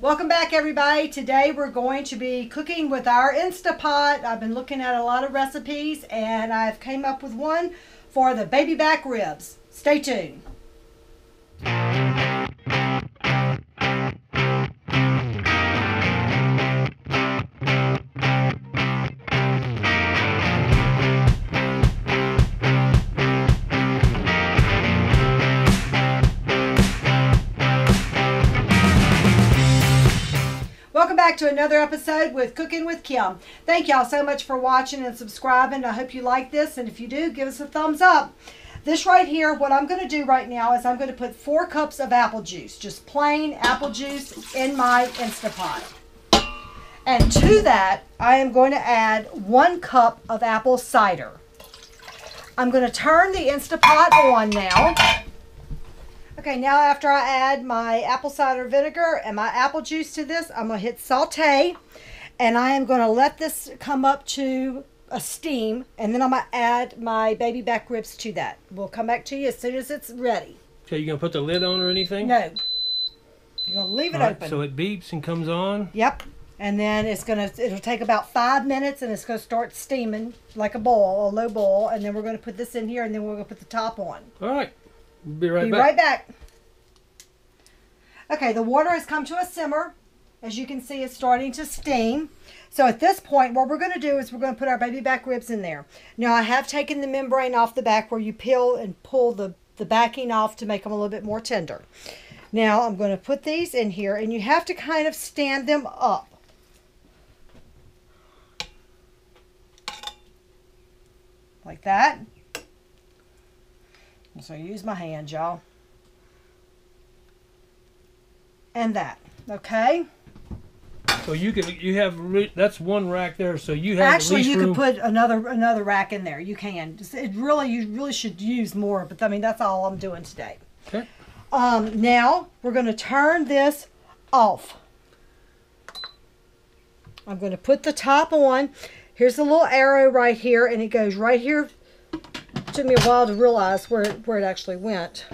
Welcome back, everybody. Today we're going to be cooking with our Instant Pot. I've been looking at a lot of recipes and I've came up with one for the baby back ribs. Stay tuned. Welcome back to another episode with Cooking with Kim. Thank y'all so much for watching and subscribing. I hope you like this, and if you do, give us a thumbs up. This right here, what I'm going to do right now is I'm going to put 4 cups of apple juice, just plain apple juice, in my Instant Pot. And to that, I am going to add 1 cup of apple cider. I'm going to turn the Instant Pot on now. Okay, now after I add my apple cider vinegar and my apple juice to this, I'm going to hit saute, and I am going to let this come up to a steam, and then I'm going to add my baby back ribs to that. We'll come back to you as soon as it's ready. Okay, you going to put the lid on or anything? No. You're going to leave it open. So it beeps and comes on? Yep. And then it's going to, it'll take about 5 minutes, and it's going to start steaming like a boil, a low boil, and then we're going to put this in here, and then we're going to put the top on. All right. Be right back. Okay, the water has come to a simmer. As you can see, it's starting to steam. So at this point, what we're going to do is we're going to put our baby back ribs in there. Now, I have taken the membrane off the back where you peel and pull the backing off to make them a little bit more tender. Now, I'm going to put these in here, and you have to kind of stand them up. Like that. So I use my hand, y'all. And that, okay? So you could, you have, that's 1 rack there, so you have actually, at least you could put another rack in there. You can. It really, you really should use more, but I mean, that's all I'm doing today. Okay. Now we're going to turn this off. I'm going to put the top on. Here's a little arrow right here, and it goes right here. Took me a while to realize where it actually went.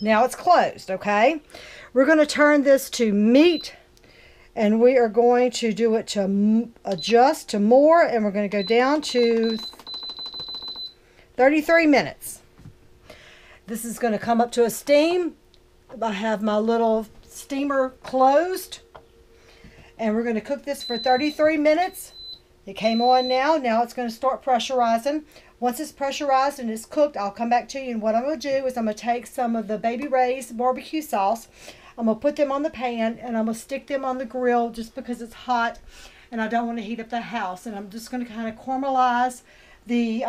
Now it's closed, okay? We're going to turn this to meat, and we are going to do it to adjust to more, and we're going to go down to 33 minutes. This is going to come up to a steam. I have my little steamer closed, and we're going to cook this for 33 minutes. It came on now. Now it's going to start pressurizing. Once it's pressurized and it's cooked, I'll come back to you. And what I'm going to do is I'm going to take some of the Baby Ray's barbecue sauce. I'm going to put them on the pan, and I'm going to stick them on the grill just because it's hot and I don't want to heat up the house. And I'm just going to kind of caramelize the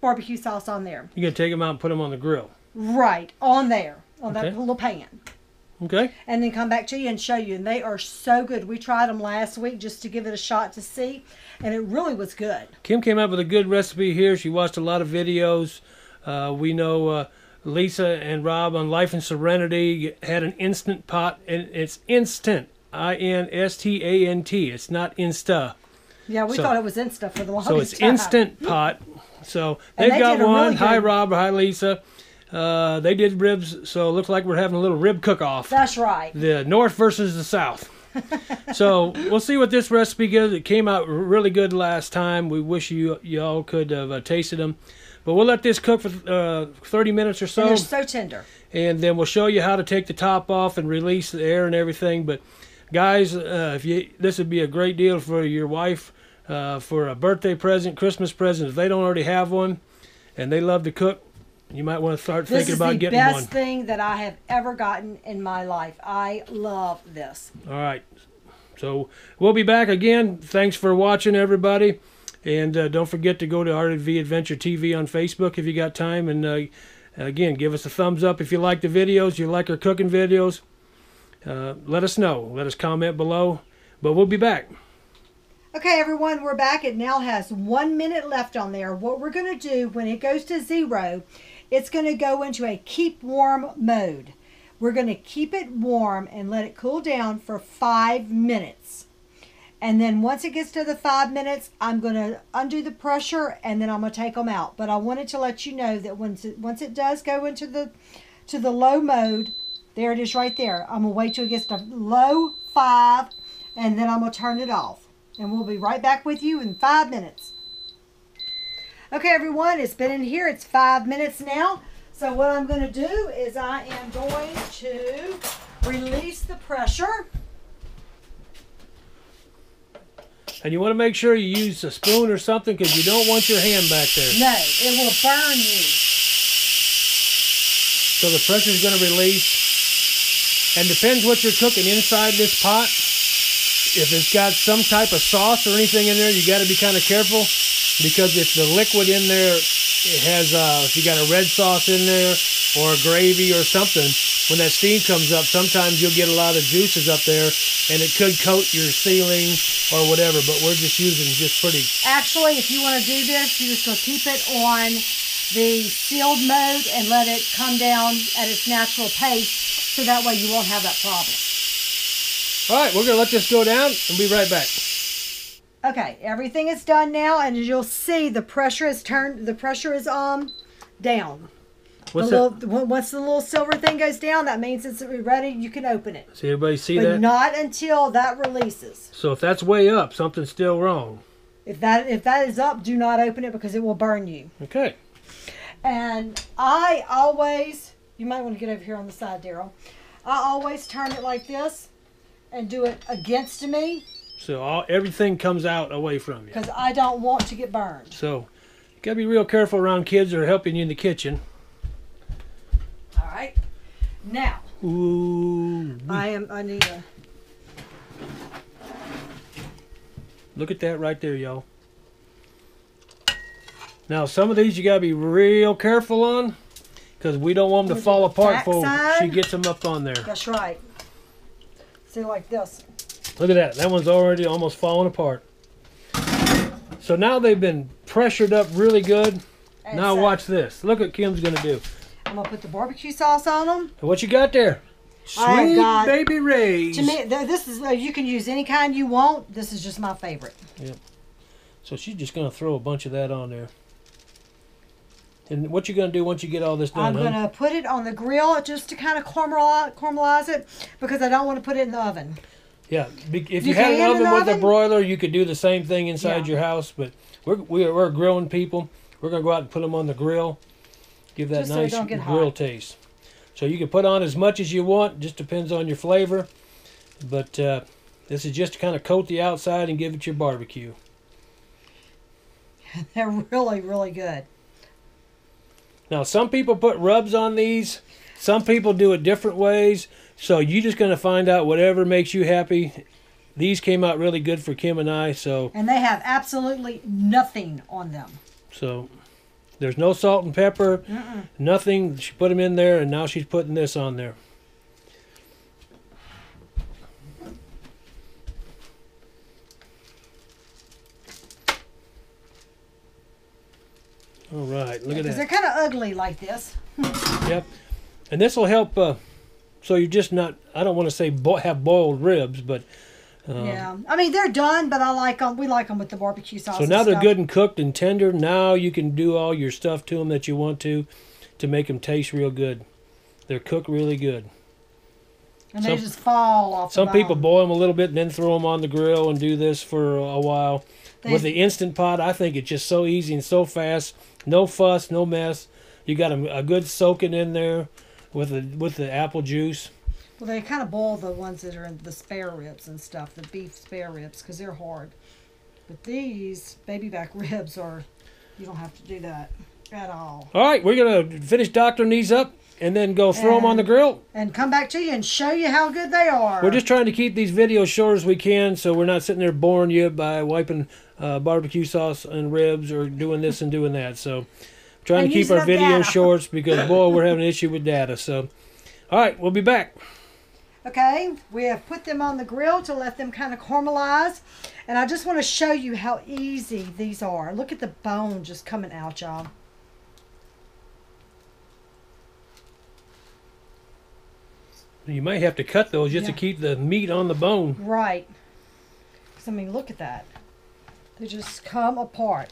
barbecue sauce on there. You're going to take them out and put them on the grill? Right. On there. On that little pan. Okay. And then come back to you and show you. And they are so good. We tried them last week just to give it a shot to see. And it really was good. Kim came up with a good recipe here. She watched a lot of videos. We know Lisa and Rob on Life and Serenity had an Instant Pot. And it's instant. I-N-S-T-A-N-T. It's not Insta. Yeah, we thought it was Insta for the longest time. So it's Instant Pot. So they've got one. Really hi, Rob. Hi, Lisa. They did ribs, so it looks like we're having a little rib cook-off. That's right. The North versus the South. So we'll see what this recipe gives. It came out really good last time. We wish y'all could have tasted them. But we'll let this cook for 30 minutes or so. And they're so tender. And then we'll show you how to take the top off and release the air and everything. But guys, if you, this would be a great deal for your wife for a birthday present, Christmas present, if they don't already have one and they love to cook. You might want to start thinking about getting one. This is the best thing that I have ever gotten in my life. I love this. All right. So we'll be back again. Thanks for watching, everybody. And don't forget to go to RV Adventure TV on Facebook if you got time. And again, give us a thumbs up if you like the videos, you like our cooking videos. Let us know. Let us comment below. But we'll be back. Okay, everyone, we're back. It now has 1 minute left on there. What we're going to do when it goes to 0, it's going to go into a keep warm mode. We're going to keep it warm and let it cool down for 5 minutes. And then once it gets to the 5 minutes, I'm going to undo the pressure, and then I'm going to take them out. But I wanted to let you know that once it does go into the low mode, There it is right there. I'm going to wait till it gets to low 5, and then I'm going to turn it off. And we'll be right back with you in 5 minutes. Okay, everyone, it's been in here. It's 5 minutes now. So what I'm going to do is I am going to release the pressure. And you want to make sure you use a spoon or something, because you don't want your hand back there. No, it will burn you. So the pressure is going to release. And depends what you're cooking inside this pot. If it's got some type of sauce or anything in there, you got to be kind of careful, because if the liquid in there, it has, if you got a red sauce in there or a gravy or something, when that steam comes up, sometimes you'll get a lot of juices up there, and it could coat your ceiling or whatever, but we're just using just pretty... Actually, if you want to do this, you're just going to keep it on the sealed mode and let it come down at its natural pace, so that way you won't have that problem. All right, we're going to let this go down and be right back. Okay, everything is done now, and as you'll see, the pressure is turned, the pressure is down. What's the little, once the little silver thing goes down, that means it's ready. You can open it. See, everybody see but that? Not until that releases. So if that's way up, something's still wrong. If that is up, do not open it, because it will burn you. Okay. And I always, you might want to get over here on the side, Daryl. I always turn it like this and do it against me. So everything comes out away from you. Because I don't want to get burned. So you got to be real careful around kids that are helping you in the kitchen. Alright, now, ooh. I need a... Look at that right there, y'all. Now, some of these you got to be real careful on, because we don't want them to fall apart before she gets them up on there. That's right. See, like this. Look at that. That one's already almost falling apart. So now they've been pressured up really good. And now watch this. Look what Kim's going to do. I'm going to put the barbecue sauce on them. What you got there? Sweet Baby Ray's. To me, this is, you can use any kind you want. This is just my favorite. Yep. So she's just going to throw a bunch of that on there. And what you going to do once you get all this done? I'm going to put it on the grill just to kind of caramelize it, because I don't want to put it in the oven. Yeah. If you have an oven with a broiler, you could do the same thing inside your house. But we're grilling people. We're going to go out and put them on the grill. Give that nice grill taste. So you can put on as much as you want. Just depends on your flavor. But this is just to kind of coat the outside and give it your barbecue. They're really, really good. Now, some people put rubs on these. Some people do it different ways. So you're just going to find out whatever makes you happy. These came out really good for Kim and I. So. And they have absolutely nothing on them. So... There's no salt and pepper, nothing. She put them in there, and now she's putting this on there. All right, look at that. Because they're kind of ugly like this. Yep. And this will help, so you're just not, I don't want to say have boiled ribs, but... yeah, I mean, they're done, but I like them. We like them with the barbecue sauce. So now they're good and cooked and tender. Now you can do all your stuff to them that you want to make them taste real good. They're cooked really good. And they just fall off. Some people boil them a little bit and then throw them on the grill and do this for a while. With the Instant Pot, I think it's just so easy and so fast. No fuss, no mess. You got a good soaking in there with the apple juice. Well, they kind of boil the ones that are in the spare ribs and stuff, the beef spare ribs, because they're hard. But these baby back ribs are, you don't have to do that at all. All right, we're going to finish doctoring these up and then go throw them on the grill. And come back to you and show you how good they are. We're just trying to keep these videos short as we can, so we're not sitting there boring you by wiping barbecue sauce and ribs or doing this and doing that. So trying to keep our videos short, because, boy, we're having an issue with data. So, all right, we'll be back. Okay, we have put them on the grill to let them kind of caramelize. And I just want to show you how easy these are. Look at the bone just coming out, y'all. You might have to cut those just to keep the meat on the bone. Right. Because, I mean, look at that. They just come apart.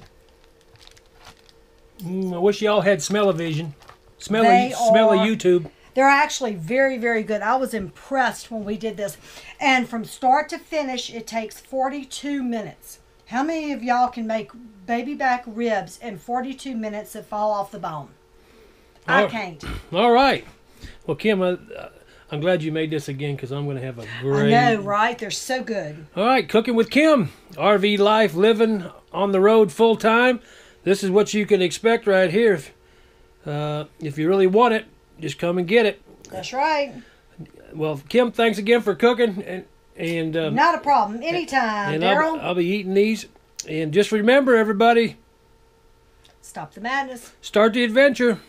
I wish y'all had smell-o-vision. Smell-o-YouTube. They're actually very, very good. I was impressed when we did this. And from start to finish, it takes 42 minutes. How many of y'all can make baby back ribs in 42 minutes that fall off the bone? I can't. All right. Well, Kim, I'm glad you made this again because I'm going to have a great... I know, right? They're so good. All right, Cooking with Kim. RV life, living on the road full time. This is what you can expect right here. If you really want it, just come and get it. That's right. Well, Kim, thanks again for cooking. And not a problem. Anytime, Daryl. I'll be eating these. And just remember, everybody... Stop the madness. Start the adventure.